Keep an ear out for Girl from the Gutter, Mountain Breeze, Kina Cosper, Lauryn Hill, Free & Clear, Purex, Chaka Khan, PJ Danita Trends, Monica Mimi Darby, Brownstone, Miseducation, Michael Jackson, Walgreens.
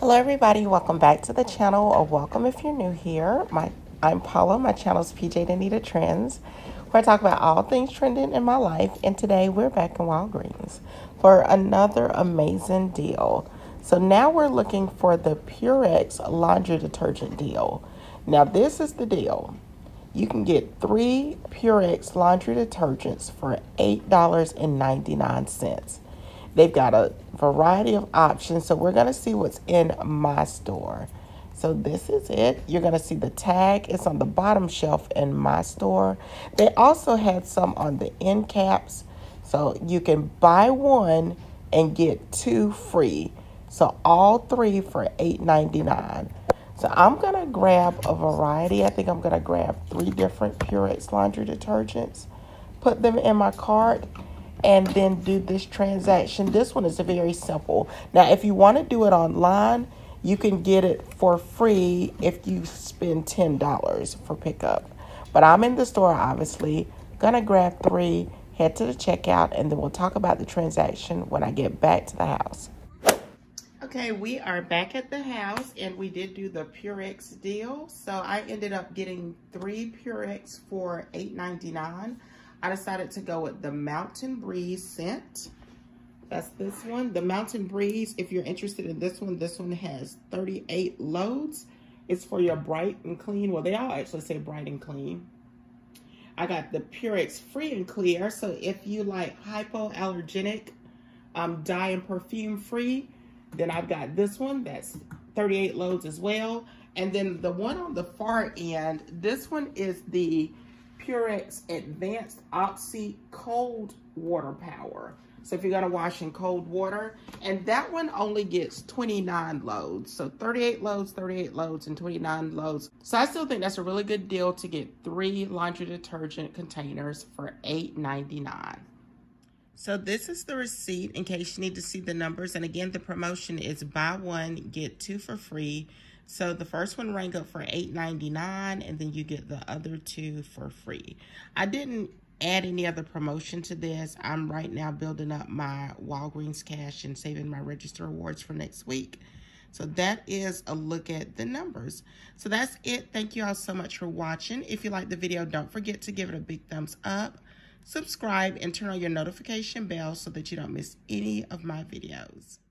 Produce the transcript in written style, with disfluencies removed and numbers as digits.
Hello everybody, welcome back to the channel, or welcome if you're new here. I'm Paula. My channel is PJ Danita Trends, where I talk about all things trending in my life. And today we're back in Walgreens for another amazing deal. So now we're looking for the Purex laundry detergent deal. Now this is the deal. You can get 3 Purex laundry detergents for $8.99. They've got a variety of options, so we're going to see what's in my store. So this is it. You're going to see the tag. It's on the bottom shelf in my store. They also had some on the end caps, so you can buy one and get 2 free. So all 3 for $8.99. So I'm going to grab a variety. I think I'm going to grab 3 different Purex laundry detergents, put them in my cart, and then do this transaction. This one is very simple. Now, if you want to do it online, you can get it for free if you spend $10 for pickup. But I'm in the store, obviously. Going to grab 3, head to the checkout, and then we'll talk about the transaction when I get back to the house. Okay, we are back at the house, and we did do the Purex deal. So I ended up getting 3 Purex for $8.99. I decided to go with the Mountain Breeze scent. That's this one, the Mountain Breeze. If you're interested in this one has 38 loads. It's for your bright and clean. Well, they all actually say bright and clean. I got the Purex Free and Clear. So if you like hypoallergenic, dye and perfume free, then I've got this one that's 38 loads as well. And then the one on the far end, this one is the Purex Advanced Oxy Cold Water Power. So if you're gonna wash in cold water, and that one only gets 29 loads. So 38 loads, 38 loads, and 29 loads. So I still think that's a really good deal to get 3 laundry detergent containers for $8.99. So this is the receipt in case you need to see the numbers. And again, the promotion is buy 1, get 2 for free. So the first one rang up for $8.99, and then you get the other 2 for free. I didn't add any other promotion to this. I'm right now building up my Walgreens cash and saving my register rewards for next week. So that is a look at the numbers. So that's it. Thank you all so much for watching. If you like the video, don't forget to give it a big thumbs up. Subscribe and turn on your notification bell so that you don't miss any of my videos.